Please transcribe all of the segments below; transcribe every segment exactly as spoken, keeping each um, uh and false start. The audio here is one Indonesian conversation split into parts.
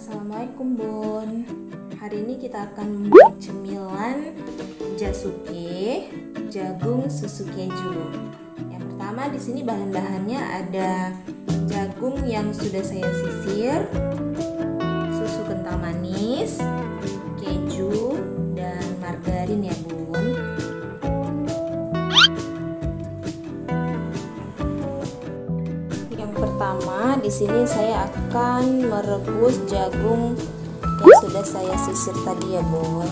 Assalamualaikum Bun. Hari ini kita akan membuat cemilan Jasuke, jagung susu keju. Yang pertama di sini bahan-bahannya ada jagung yang sudah saya sisir, susu kental manis, keju dan margarin ya Bun. Yang pertama di sini saya akan merebus jagung yang sudah saya sisir tadi ya Bun.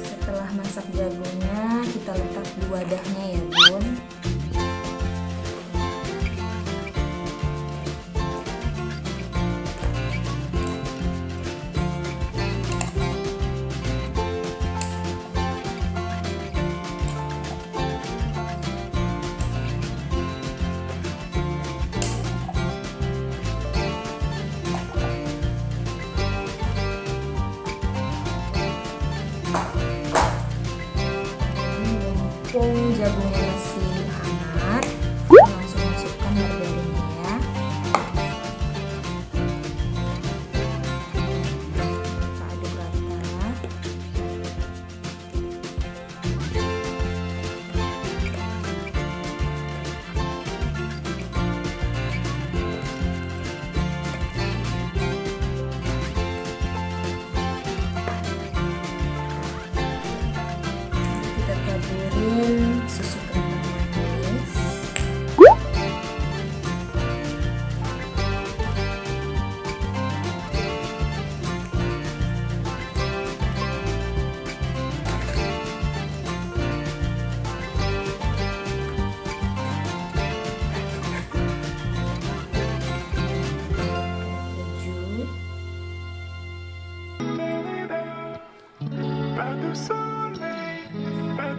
Setelah masak jagungnya, kita letak di wadahnya ya Bun. Mumpung jagungnya masih hangat, langsung masukkan margarinnya ya. Kita aduk rata. Kita taburi susu kental manis.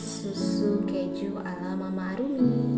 Susu keju ala Mama Arumi.